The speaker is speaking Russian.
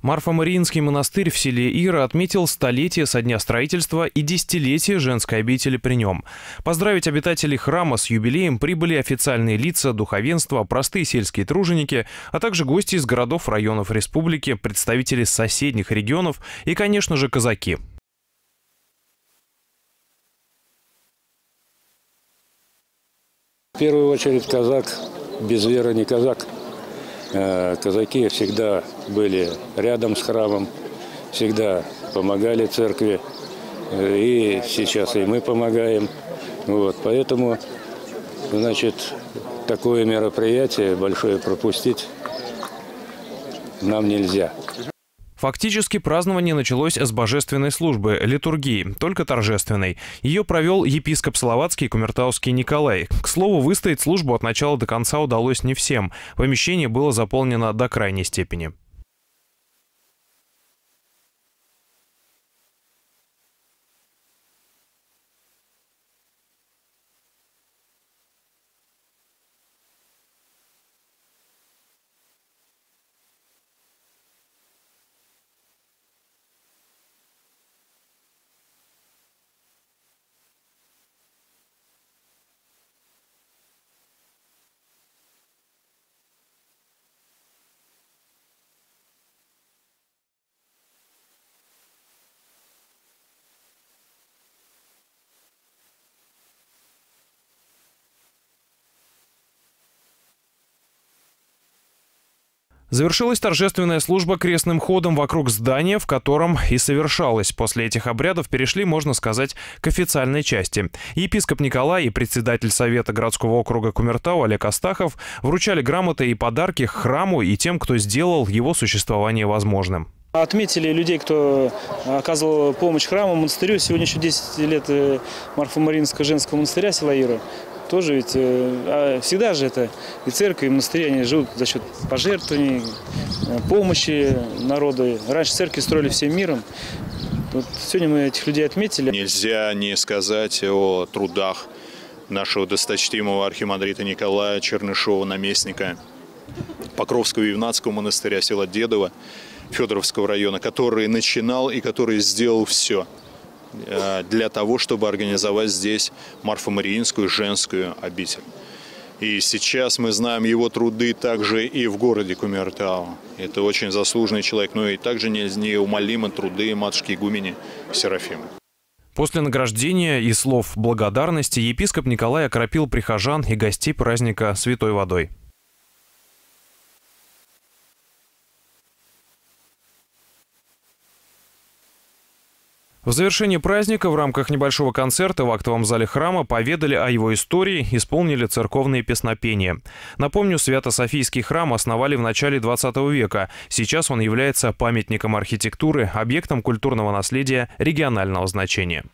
Марфа-Мариинский монастырь в селе Ира отметил столетие со дня строительства и десятилетие женской обители при нем. Поздравить обитателей храма с юбилеем прибыли официальные лица, духовенство, простые сельские труженики, а также гости из городов, районов республики, представители соседних регионов и, конечно же, казаки. В первую очередь казак без веры не казак. Казаки всегда были рядом с храмом, всегда помогали церкви, и сейчас и мы помогаем. Вот, поэтому, значит, такое мероприятие большое пропустить нам нельзя. Фактически празднование началось с божественной службы, литургии, только торжественной. Ее провел епископ словацкий и кумертауский Николай. К слову, выстоять службу от начала до конца удалось не всем. Помещение было заполнено до крайней степени. Завершилась торжественная служба крестным ходом вокруг здания, в котором и совершалась. После этих обрядов перешли, можно сказать, к официальной части. Епископ Николай и председатель Совета городского округа Кумертау Олег Астахов вручали грамоты и подарки храму и тем, кто сделал его существование возможным. Отметили людей, кто оказывал помощь храму, монастырю. Сегодня еще 10 лет Марфа-Мариинского женского монастыря села Ира. Тоже ведь всегда же это и церковь, и монастыри, они живут за счет пожертвований, помощи народу. Раньше церкви строили всем миром. Вот сегодня мы этих людей отметили. Нельзя не сказать о трудах нашего досточтимого архимандрита Николая Чернышева, наместника Покровского и Евнацкого монастыря села Дедово Федоровского района, который начинал и который сделал все для того, чтобы организовать здесь Марфо-Мариинскую женскую обитель. И сейчас мы знаем его труды также и в городе Кумертау. Это очень заслуженный человек, но и также неумолимы труды матушки Гумени Серафимы. После награждения и слов благодарности епископ Николай окропил прихожан и гостей праздника святой водой. В завершении праздника в рамках небольшого концерта в актовом зале храма поведали о его истории, исполнили церковные песнопения. Напомню, Свято-Софийский храм основали в начале 20 века. Сейчас он является памятником архитектуры, объектом культурного наследия регионального значения.